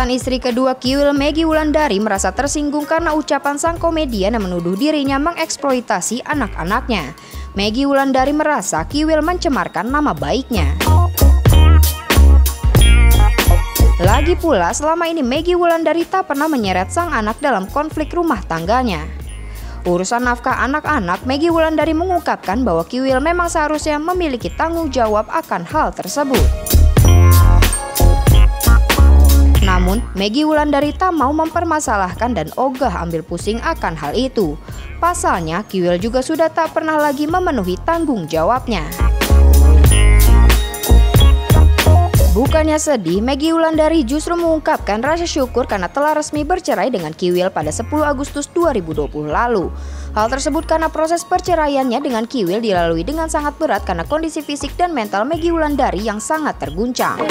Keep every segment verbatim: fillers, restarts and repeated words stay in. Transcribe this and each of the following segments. mantan istri kedua Kiwil, Meggy Wulandari, merasa tersinggung karena ucapan sang komedian yang menuduh dirinya mengeksploitasi anak-anaknya. Meggy Wulandari merasa Kiwil mencemarkan nama baiknya. Lagi pula, selama ini Meggy Wulandari tak pernah menyeret sang anak dalam konflik rumah tangganya. Urusan nafkah anak-anak, Meggy Wulandari mengungkapkan bahwa Kiwil memang seharusnya memiliki tanggung jawab akan hal tersebut. Namun, Meggy Wulandari tak mau mempermasalahkan dan ogah ambil pusing akan hal itu. Pasalnya, Kiwil juga sudah tak pernah lagi memenuhi tanggung jawabnya. Bukannya sedih, Meggy Wulandari justru mengungkapkan rasa syukur karena telah resmi bercerai dengan Kiwil pada sepuluh Agustus dua ribu dua puluh lalu. Hal tersebut karena proses perceraiannya dengan Kiwil dilalui dengan sangat berat karena kondisi fisik dan mental Meggy Wulandari yang sangat terguncang.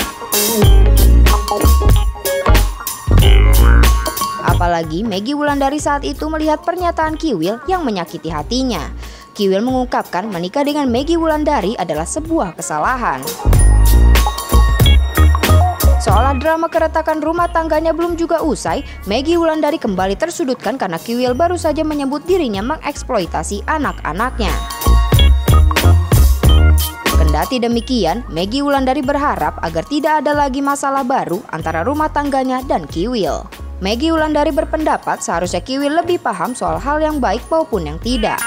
Apalagi Meggy Wulandari saat itu melihat pernyataan Kiwil yang menyakiti hatinya. Kiwil mengungkapkan menikah dengan Meggy Wulandari adalah sebuah kesalahan. Seolah drama keretakan rumah tangganya belum juga usai, Meggy Wulandari kembali tersudutkan karena Kiwil baru saja menyebut dirinya mengeksploitasi anak-anaknya. Kendati demikian, Meggy Wulandari berharap agar tidak ada lagi masalah baru antara rumah tangganya dan Kiwil. Meggy Wulandari berpendapat seharusnya Kiwil lebih paham soal hal yang baik maupun yang tidak.